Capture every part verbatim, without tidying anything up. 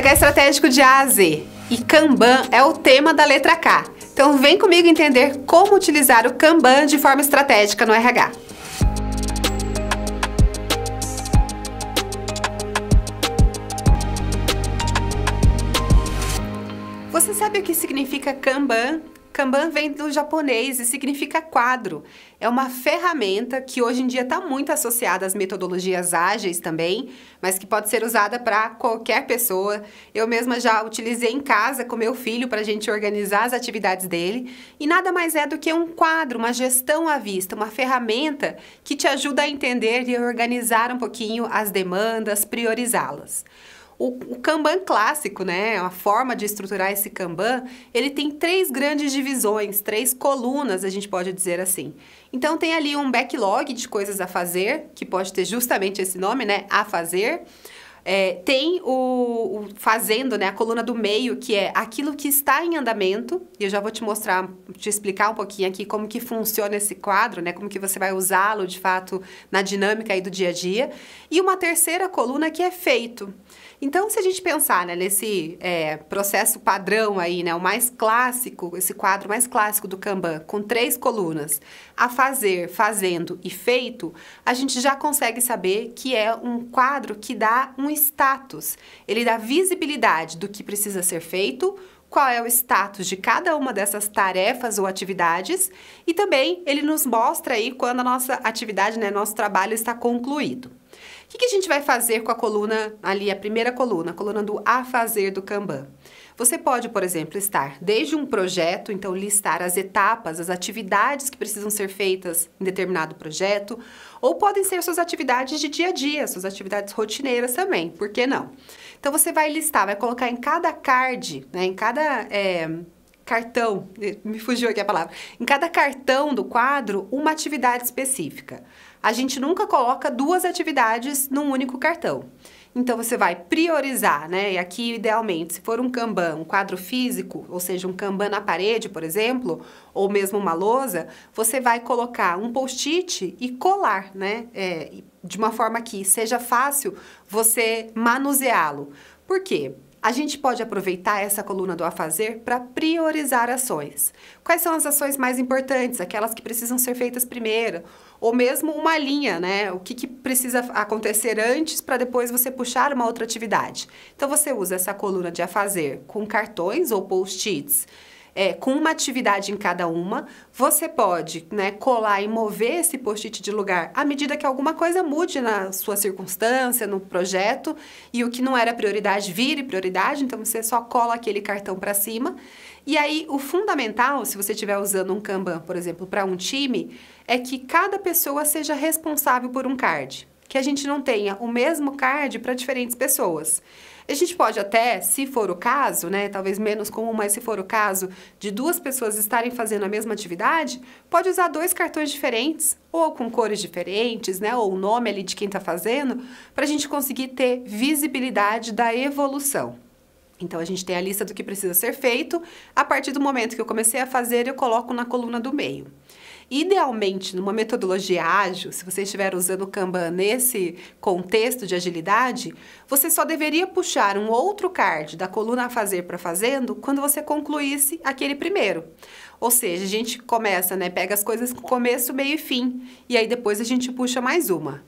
H estratégico de A a Z. E Kanban é o tema da letra K. Então vem comigo entender como utilizar o Kanban de forma estratégica no R H. Você sabe o que significa Kanban? Kanban vem do japonês e significa quadro. É uma ferramenta que hoje em dia está muito associada às metodologias ágeis também, mas que pode ser usada para qualquer pessoa. Eu mesma já utilizei em casa com meu filho para a gente organizar as atividades dele. E nada mais é do que um quadro, uma gestão à vista, uma ferramenta que te ajuda a entender e organizar um pouquinho as demandas, priorizá-las. O, o Kanban clássico, né, a forma de estruturar esse Kanban, ele tem três grandes divisões, três colunas, a gente pode dizer assim. Então, tem ali um backlog de coisas a fazer, que pode ter justamente esse nome, né, a fazer. É, tem o, o fazendo, né, a coluna do meio, que é aquilo que está em andamento, e eu já vou te mostrar, te explicar um pouquinho aqui como que funciona esse quadro, né, como que você vai usá-lo, de fato, na dinâmica aí do dia a dia. E uma terceira coluna que é feito. Então, se a gente pensar, né, nesse é, processo padrão aí, né, o mais clássico, esse quadro mais clássico do Kanban, com três colunas, a fazer, fazendo e feito, a gente já consegue saber que é um quadro que dá um status. Ele dá visibilidade do que precisa ser feito, qual é o status de cada uma dessas tarefas ou atividades, e também ele nos mostra aí quando a nossa atividade, né, nosso trabalho está concluído. O que, que a gente vai fazer com a coluna ali, a primeira coluna, a coluna do a fazer do Kanban? Você pode, por exemplo, estar desde um projeto, então listar as etapas, as atividades que precisam ser feitas em determinado projeto, ou podem ser suas atividades de dia a dia, suas atividades rotineiras também, por que não? Então, você vai listar, vai colocar em cada card, né, em cada... É, cartão, me fugiu aqui a palavra, em cada cartão do quadro, uma atividade específica. A gente nunca coloca duas atividades num único cartão. Então, você vai priorizar, né? E aqui, idealmente, se for um Kanban, um quadro físico, ou seja, um Kanban na parede, por exemplo, ou mesmo uma lousa, você vai colocar um post-it e colar, né? É, de uma forma que seja fácil você manuseá-lo. Por quê? A gente pode aproveitar essa coluna do a fazer para priorizar ações. Quais são as ações mais importantes, aquelas que precisam ser feitas primeiro, ou mesmo uma linha, né? O que, que precisa acontecer antes para depois você puxar uma outra atividade. Então, você usa essa coluna de a fazer com cartões ou post-its, É, com uma atividade em cada uma. Você pode, né, colar e mover esse post-it de lugar à medida que alguma coisa mude na sua circunstância, no projeto, e o que não era prioridade vire prioridade, então você só cola aquele cartão para cima. E aí, o fundamental, se você estiver usando um Kanban, por exemplo, para um time, é que cada pessoa seja responsável por um card, que a gente não tenha o mesmo card para diferentes pessoas. A gente pode até, se for o caso, né, talvez menos comum, mas se for o caso de duas pessoas estarem fazendo a mesma atividade, pode usar dois cartões diferentes, ou com cores diferentes, né, ou o nome ali de quem está fazendo, para a gente conseguir ter visibilidade da evolução. Então, a gente tem a lista do que precisa ser feito. A partir do momento que eu comecei a fazer, eu coloco na coluna do meio. Idealmente, numa metodologia ágil, se você estiver usando o Kanban nesse contexto de agilidade, você só deveria puxar um outro card da coluna a fazer para fazendo quando você concluísse aquele primeiro. Ou seja, a gente começa, né, pega as coisas com começo, meio e fim, e aí depois a gente puxa mais uma.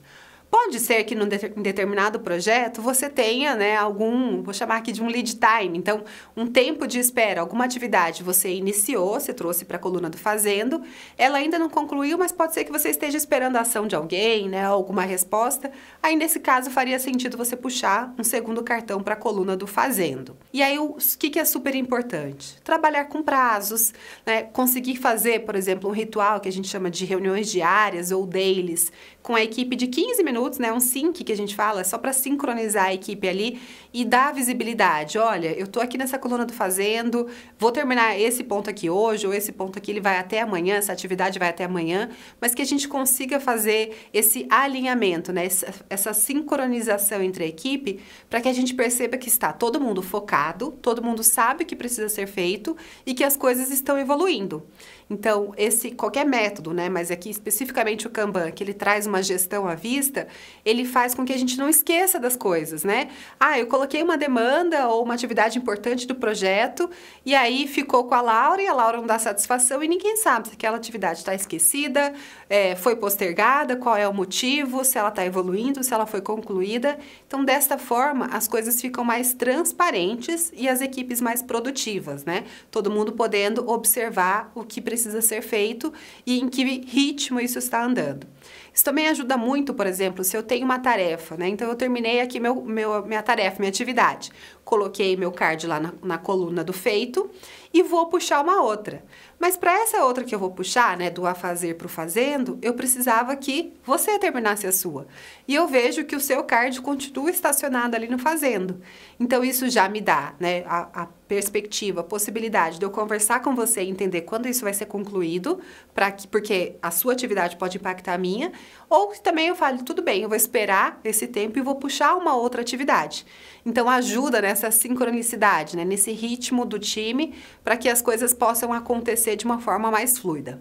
Pode ser que num determinado projeto você tenha, né, algum, vou chamar aqui de um lead time, então um tempo de espera, alguma atividade você iniciou, você trouxe para a coluna do fazendo, ela ainda não concluiu, mas pode ser que você esteja esperando a ação de alguém, né, alguma resposta, aí nesse caso faria sentido você puxar um segundo cartão para a coluna do fazendo. E aí o que, que é super importante? Trabalhar com prazos, né, conseguir fazer, por exemplo, um ritual que a gente chama de reuniões diárias ou dailies, com a equipe de quinze minutos, né, um sync que a gente fala, é só para sincronizar a equipe ali e dar visibilidade. Olha, eu tô aqui nessa coluna do fazendo, vou terminar esse ponto aqui hoje, ou esse ponto aqui ele vai até amanhã, essa atividade vai até amanhã, mas que a gente consiga fazer esse alinhamento, né, essa, essa sincronização entre a equipe, para que a gente perceba que está todo mundo focado, todo mundo sabe o que precisa ser feito e que as coisas estão evoluindo. Então, esse qualquer método, né, mas aqui especificamente o Kanban, que ele traz uma gestão à vista, ele faz com que a gente não esqueça das coisas, né? Ah, eu coloquei uma demanda ou uma atividade importante do projeto e aí ficou com a Laura e a Laura não dá satisfação e ninguém sabe se aquela atividade está esquecida, é, foi postergada, qual é o motivo, se ela está evoluindo, se ela foi concluída. Então, desta forma, as coisas ficam mais transparentes e as equipes mais produtivas, né? Todo mundo podendo observar o que precisa ser feito e em que ritmo isso está andando. Isso também ajuda muito, por exemplo, se eu tenho uma tarefa, né? Então, eu terminei aqui meu, meu, minha tarefa, minha atividade. Coloquei meu card lá na, na coluna do feito e vou puxar uma outra. Mas para essa outra que eu vou puxar, né, do a fazer para o fazendo, eu precisava que você terminasse a sua. E eu vejo que o seu card continua estacionado ali no fazendo. Então, isso já me dá, né, a, a perspectiva, a possibilidade de eu conversar com você e entender quando isso vai ser concluído, pra que, porque a sua atividade pode impactar a minha. Ou também eu falo, tudo bem, eu vou esperar esse tempo e vou puxar uma outra atividade. Então, ajuda nessa sincronicidade, né, nesse ritmo do time, para que as coisas possam acontecer de uma forma mais fluida.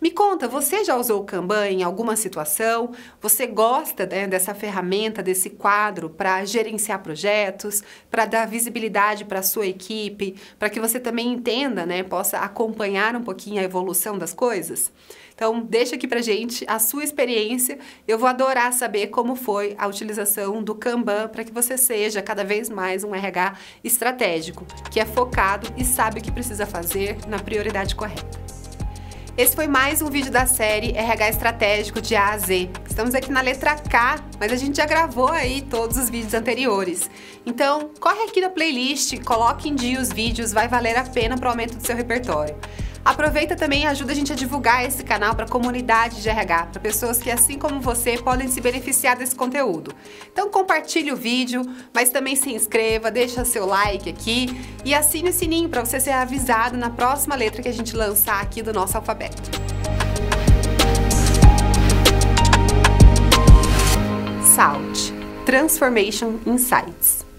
Me conta, você já usou o Kanban em alguma situação? Você gosta, né, dessa ferramenta, desse quadro para gerenciar projetos, para dar visibilidade para a sua equipe, para que você também entenda, né, possa acompanhar um pouquinho a evolução das coisas? Então, deixa aqui pra gente a sua experiência. Eu vou adorar saber como foi a utilização do Kanban para que você seja cada vez mais um R H estratégico, que é focado e sabe o que precisa fazer na prioridade correta. Esse foi mais um vídeo da série R H Estratégico de A a Z. Estamos aqui na letra K, mas a gente já gravou aí todos os vídeos anteriores. Então, corre aqui na playlist, coloque em dia os vídeos, vai valer a pena para o aumento do seu repertório. Aproveita também e ajuda a gente a divulgar esse canal para a comunidade de R H, para pessoas que, assim como você, podem se beneficiar desse conteúdo. Então, compartilhe o vídeo, mas também se inscreva, deixa seu like aqui e assine o sininho para você ser avisado na próxima letra que a gente lançar aqui do nosso alfabeto. S A L T, Transformation Insights.